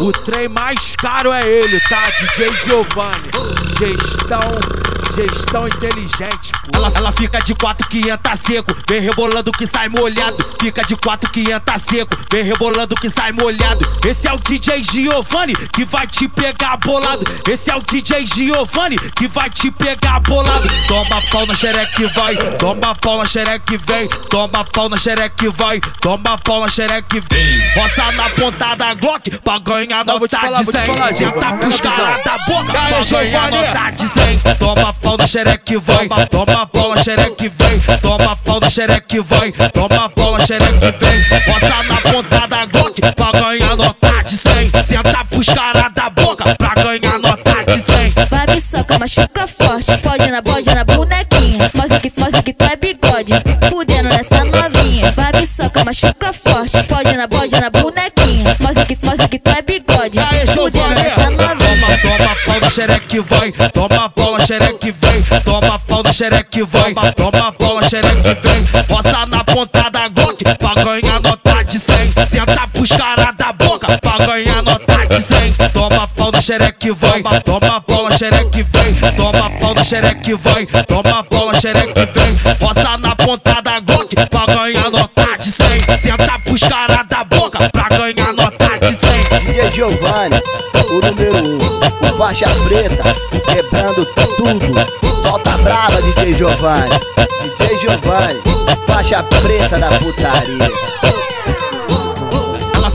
O trem mais caro é ele, tá? DJ Giovanni. Gestão inteligente, pô. Ela fica de 4,500 seco, vem rebolando que sai molhado. Fica de 4,500 seco, vem rebolando que sai molhado. Esse é o DJ Giovanni que vai te pegar bolado. Esse é o DJ Giovanni que vai te pegar bolado. Toma pau na xereca que vai, toma pau na xereca que vem, toma pau na xereca que vai, toma pau na xereca que vem. Roça na pontada Glock pra ganhar nota de 100. Senta pros caras da boca pra ganhar nota de 100. Toma pau na xereca que vai, toma pau na xereca que vem, toma pau na xereca que vai, toma pau na xereca que vem. Roça na pontada Glock pra ganhar nota de 100. Senta pros caras da boca pra ganhar nota de 100. Vai me soca, machuca forte, foge na bonequinha. Mostra que tu é bigode, fudendo nessa novinha. Vai me soca, machuca forte, foge na bonequinha. Mostra que tu é bigode, fudendo nessa novinha. Toma pau na xereca que vai, toma pau na xereca que vem, toma pau na xereca que vai, toma pau na xereca que vem. Roça na pontada Glock pra ganhar nota de 100. Senta pros caras da boca pra ganhar nota de 100. Toma pau na xereca que vai, toma pau na xereca que vem, toma pau na xereca que vai, toma pau na xereca que vem. Roça na pontada Glock pra ganhar nota de 100. Senta pros caras da boca pra ganhar nota de 100. DJ Giovanni, o número 1, o faixa preta, quebrando tudo. Solta brava, DJ Giovanni. DJ Giovanni, faixa preta da putaria.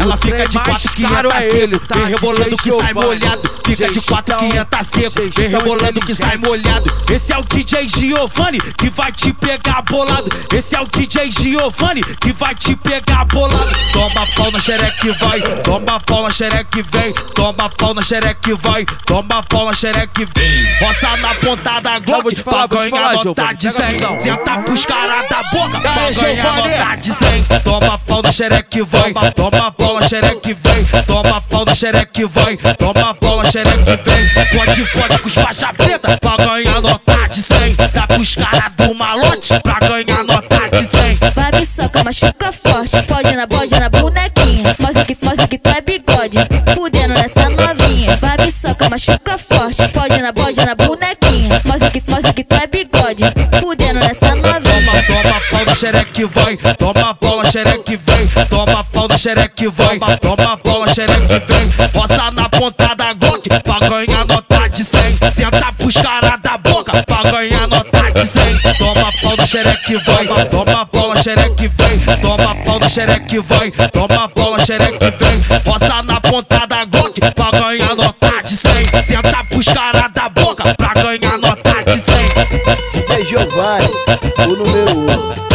Ela fica de 4,500 seco, vem rebolando que sai molhado. Fica de 4,500 seco, vem rebolando que sai molhado. Esse é o DJ Giovanni que vai te pegar bolado. Esse é o DJ Giovanni que vai te pegar bolado. Toma pau na xereca que vai, toma pau na xereca que vem, toma pau na xereca que vai, toma pau na xereca que vem. Roça na pontada Glock pra ganhar nota de 100. Senta pros caras da boca pra ganhar nota de 100. Toma pau na xereca que vai, toma pau na xereca que vem, toma pau na xereca que vai, toma pau na xereca que vem. Fode com os faixa preta pra ganhar nota de 100. Dá pros caras do malote pra ganhar nota de 100. Vai me soca, machuca forte, foge na bonequinha. Mostra que tu é bigode, fudendo nessa novinha. Vai me soca, machuca forte, foge na bonequinha. Mostra que tu é bigode, fudendo nessa novinha. Toma pau na xereca que vai, toma pau na xereca que vem, toma pau na xereca que vai, toma pau na xereca que vem. Roça na pontada Glock pra ganhar nota de 100. Senta pros caras da boca pra ganhar nota de 100. Toma pau na xereca que vai, toma pau na xereca que vem, toma pau na xereca que vai, toma pau na xereca que vem. Roça na pontada Glock pra ganhar nota de 100. Senta pros caras da boca pra ganhar nota de 100. Giovanni, o número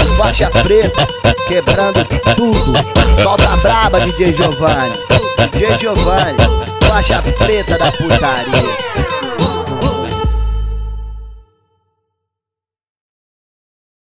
1, faixa preta, quebrando tudo. Solta braba, DJ Giovanni. DJ Giovanni, faixa preta da putaria.